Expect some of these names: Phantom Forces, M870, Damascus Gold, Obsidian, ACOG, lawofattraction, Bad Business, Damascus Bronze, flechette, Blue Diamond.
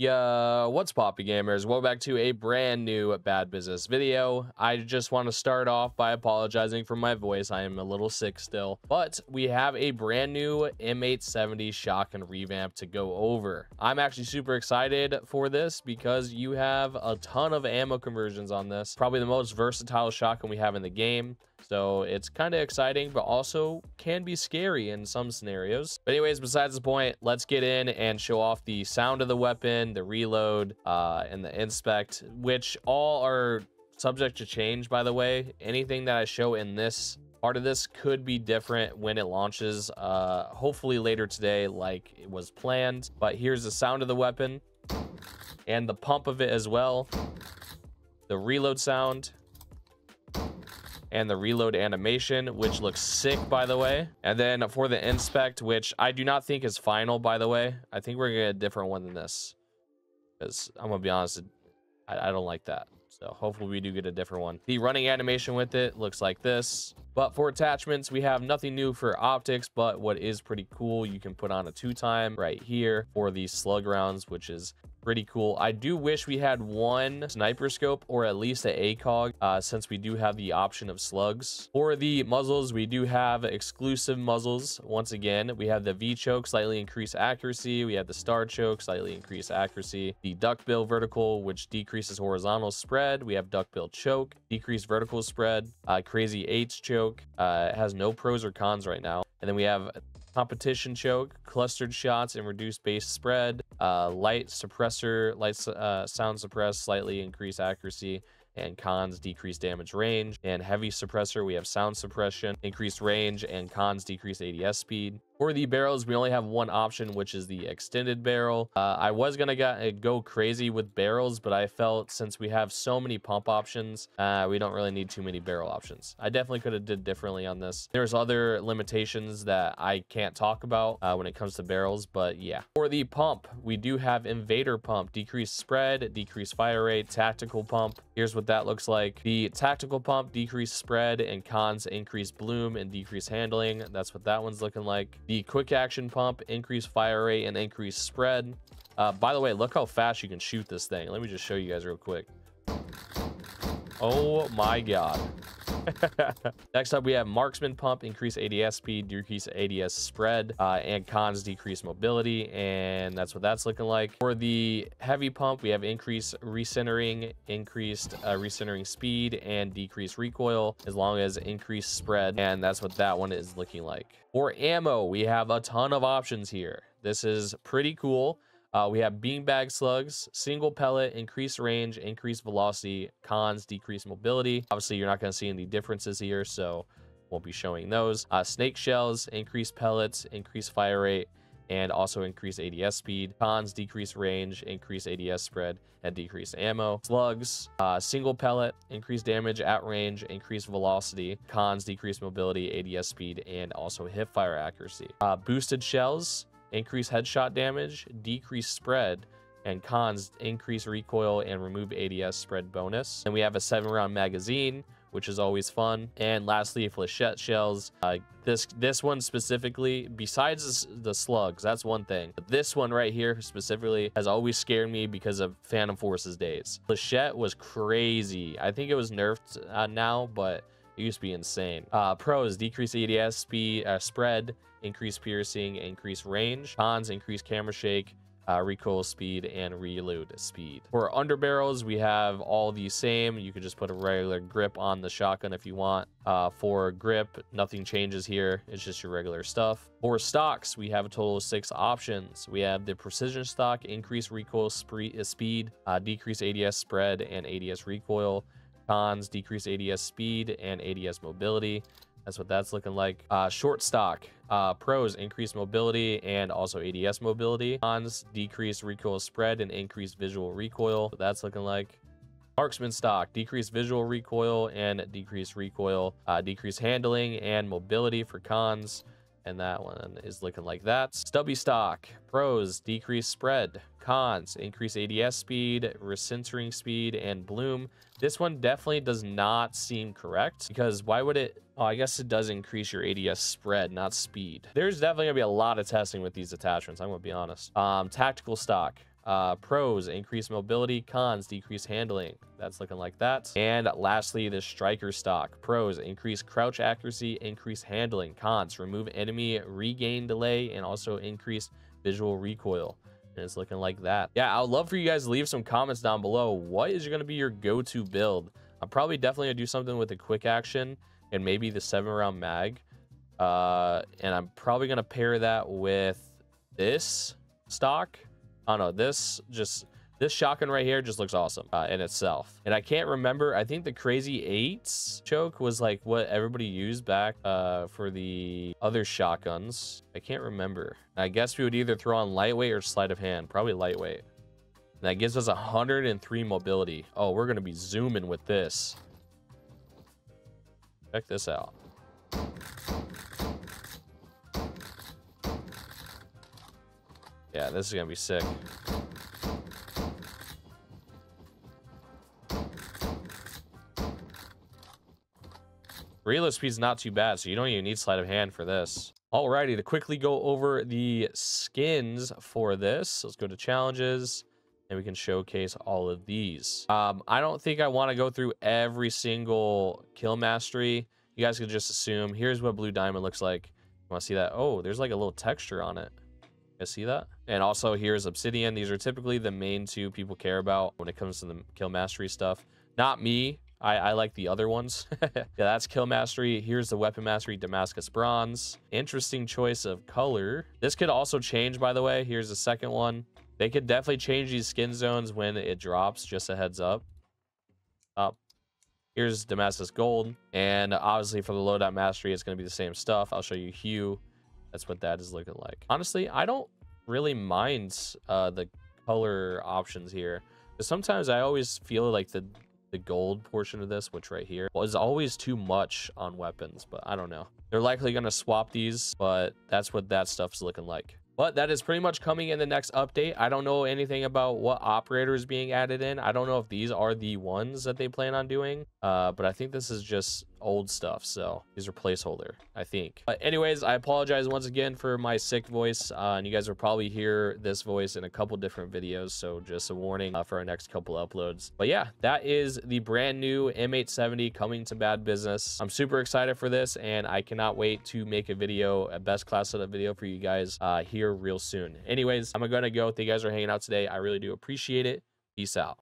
Yeah, what's poppin' gamers? Welcome back to a brand new Bad Business video. I just want to start off by apologizing for my voice. I am a little sick still, but we have a brand new M870 shotgun revamp to go over. I'm actually super excited for this because you have a ton of ammo conversions on this. Probably the most versatile shotgun we have in the game. So it's kind of exciting, but also can be scary in some scenarios. But anyways, besides the point, let's get in and show off the sound of the weapon, the reload, and the inspect, which all are subject to change, by the way. Anything that I show in this part of this could be different when it launches, hopefully later today, like it was planned. But here's the sound of the weapon and the pump of it as well. The reload sound. And the reload animation, which looks sick, by the way. And then for the inspect, which I do not think is final, by the way. I think we're gonna get a different one than this, because I'm gonna be honest, I don't like that. So hopefully we do get a different one. The running animation with it looks like this. But for attachments, we have nothing new for optics, but what is pretty cool, you can put on a 2x right here for these slug rounds, which is pretty cool. I do wish we had one sniper scope or at least an ACOG, since we do have the option of slugs. For the muzzles, we do have exclusive muzzles. Once again, we have the V choke, slightly increased accuracy. We have the star choke, slightly increased accuracy. The duckbill vertical, which decreases horizontal spread. We have duckbill choke, decreased vertical spread. Crazy H choke, it has no pros or cons right now. And then we have competition choke, clustered shots and reduced base spread, light suppressor, sound suppress, slightly increased accuracy, and cons, decreased damage range. And heavy suppressor, we have sound suppression, increased range, and cons, decreased ADS speed. For the barrels, we only have one option, which is the extended barrel. I was gonna go crazy with barrels, but I felt since we have so many pump options, we don't really need too many barrel options. I definitely could have did differently on this. There's other limitations that I can't talk about when it comes to barrels, but yeah. For the pump, we do have invader pump, decreased spread, decreased fire rate, tactical pump. Here's what that looks like. The tactical pump, decreased spread, and cons, increased bloom and decreased handling. That's what that one's looking like. The quick action pump, increased fire rate and increased spread. By the way, look how fast you can shoot this thing. Let me just show you guys real quick. Oh my god. Next up, we have marksman pump, increased ADS speed, decreased ADS spread, and cons, decreased mobility. And that's what that's looking like. For the heavy pump, we have increased recentering, increased recentering speed, and decreased recoil, as long as increased spread. And that's what that one is looking like. For ammo, we have a ton of options here. This is pretty cool. We have beanbag slugs, single pellet, increased range, increased velocity, cons, decreased mobility. Obviously, you're not going to see any differences here, so won't be showing those. Snake shells, increased pellets, increased fire rate, and also increased ADS speed. Cons, decreased range, increased ADS spread, and decreased ammo. Slugs, single pellet, increased damage at range, increased velocity. Cons, decreased mobility, ADS speed, and also hip fire accuracy. Boosted shells, increase headshot damage, decrease spread, and cons, increase recoil and remove ADS spread bonus. And we have a 7-round magazine, which is always fun. And lastly, flechette shells. This one specifically, besides the slugs, that's one thing. But this one right here specifically has always scared me because of Phantom Forces days. Flechette was crazy. I think it was nerfed now, but it used to be insane. Pros, decrease ADS speed, spread, increased piercing, increased range. Cons, increased camera shake, recoil speed, and reload speed. For underbarrels, we have all the same. You could just put a regular grip on the shotgun if you want. For grip, nothing changes here. It's just your regular stuff. For stocks, we have a total of 6 options. We have the precision stock, increased recoil speed, decreased ADS spread, and ADS recoil. Cons, decreased ADS speed and ADS mobility. That's what that's looking like. Short stock. Pros, increased mobility and also ADS mobility. Cons, decreased recoil spread and increased visual recoil. That's what that's looking like. Marksman stock, decreased visual recoil and decreased recoil, decreased handling and mobility for cons. And that one is looking like that. Stubby stock, pros, decreased spread, cons, increased ADS speed, recentering speed, and bloom. This one definitely does not seem correct, because why would it? Oh, I guess it does increase your ADS spread, not speed. There's definitely gonna be a lot of testing with these attachments, I'm gonna be honest. Tactical stock, Pros, increased mobility. Cons, decreased handling. That's looking like that. And lastly, the striker stock. Pros, increased crouch accuracy, increased handling. Cons, remove enemy regain delay, and also increased visual recoil. And it's looking like that. Yeah, I would love for you guys to leave some comments down below. What is going to be your go-to build? I'm probably definitely going to do something with the quick action and maybe the 7-round mag. And I'm probably going to pair that with this stock. I don't know, this shotgun right here just looks awesome in itself. And I can't remember, I think the crazy 8 choke was like what everybody used back for the other shotguns. I can't remember. I guess we would either throw on lightweight or sleight of hand, probably lightweight. And that gives us 103 mobility. Oh, we're gonna be zooming with this. Check this out. Yeah, this is gonna be sick. Reload speed's not too bad, so you don't even need sleight of hand for this. Alrighty, to quickly go over the skins for this, let's go to challenges, and we can showcase all of these. I don't think I want to go through every single kill mastery. You guys can just assume. Here's what Blue Diamond looks like. You want to see that? Oh, there's like a little texture on it. You guys see that? And also here's Obsidian. These are typically the main two people care about when it comes to the kill mastery stuff. Not me. I like the other ones. Yeah, that's kill mastery. Here's the weapon mastery, Damascus Bronze. Interesting choice of color. This could also change, by the way. Here's the second one. They could definitely change these skin zones when it drops, just a heads up. Here's Damascus Gold. And obviously for the loadout mastery, it's going to be the same stuff. I'll show you hue. That's what that is looking like. Honestly, I don't really mind the color options here. Because sometimes I always feel like the gold portion of this, which right here, is always too much on weapons, but I don't know. They're likely going to swap these, but that's what that stuff's looking like. But that is pretty much coming in the next update. I don't know anything about what operator is being added in. I don't know if these are the ones that they plan on doing, but I think this is just old stuff. So these are placeholder, I think. But anyways, I apologize once again for my sick voice. And you guys will probably hear this voice in a couple different videos. So just a warning for our next couple uploads. But yeah, that is the brand new M870 coming to Bad Business. I'm super excited for this and I cannot wait to make a video, a best class setup video for you guys here real soon. Anyways, I'm gonna go. Thank you guys for hanging out today. I really do appreciate it. Peace out.